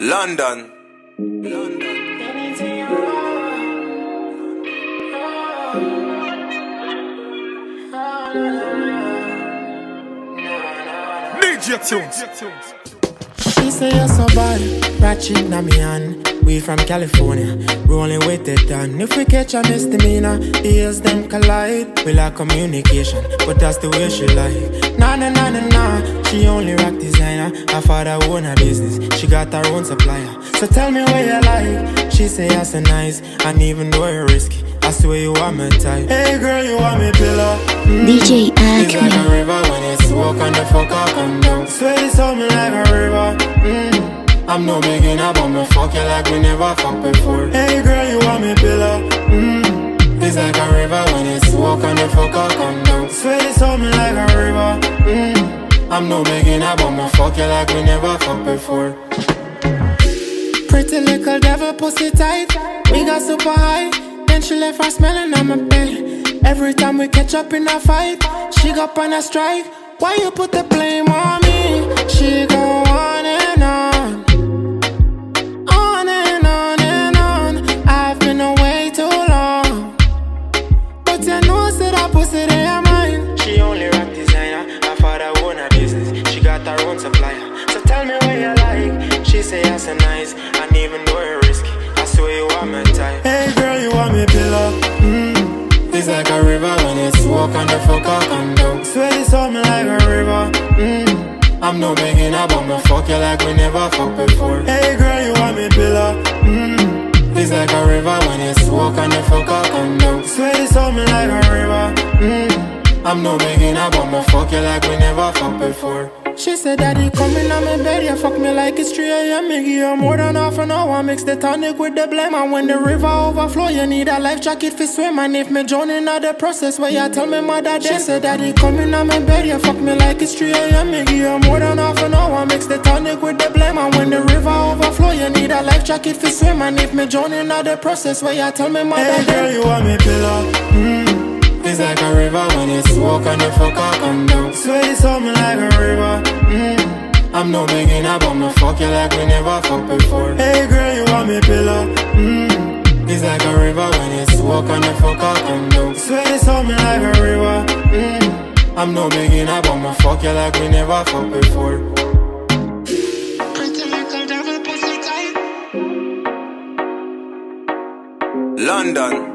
London. London. She say you're so bad, ratchet na me hand. We from California, rolling with it done. If we catch a misdemeanor, ears them collide. We lack communication, but that's the way she like. Nah nah nah nah nah, she only rock designer. Her father own her business, she got her own supplier. So tell me what you like. She say you're so nice, and even though you're risky, I swear you are my type. Hey girl, you are my pillow. DJ Acme. It's like a river when it's walk on the fuck up and down. Swear it's on me like a river. I'm no beginner, but me fuck you like we never fuck before. Hey girl, you are my pillow. It's like a river when it's walk on the fuck up and down. Swear it's on me like a river. I'm no beginner, but me fuck you like we never fuck before. Pretty little devil pussy tight. We got super high. She left her smelling on my bed. Every time we catch up in a fight, she got on a strike. Why you put the blame on me? She go on and on and on. I've been away too long, but you know that I pussy they are mine. She only rock designer. Her father own her business. She got her own supplier. So tell me what you like. She say yes and nice, and even though it's risky, I swear you are my type. Hey girl, you are my pillow. It's like a river when it's walk on the fuck up and down. Swear it's on me like a river. I'm no beginner, but me fuck you like we never fuck before. Hey girl, you are my pillow. It's like a river when it's walk on the fuck up and down. Swear it's on me like a river. I'm no beginner, but me fuck you like we never fuck before. She said, daddy, come in on my bed, you fuck me like it's 3 AM. Me give you more than half an hour, mix the tonic with the blame. And when the river overflow, you need a life jacket for swim. And if me drown in the process, where you tell me mother then. She said, daddy, come in on my bed, you fuck me like it's 3 AM. Me give you more than half an hour, mix the tonic with the blame. And when the river overflow, you need a life jacket for swim. And if me drown in the process, where you tell me mother then. Hey girl, you want me pillow? It's like a river when it's walk and the fuck up and down. Swear it's on me like a river. I'm no beginner, but me fuck you like we never fuck before. Hey girl, you want me pillow? It's like a river when it's walk and the fuck up and down. Swear it's on me like a river. I'm no beginner, but me fuck you like we never fuck before. London.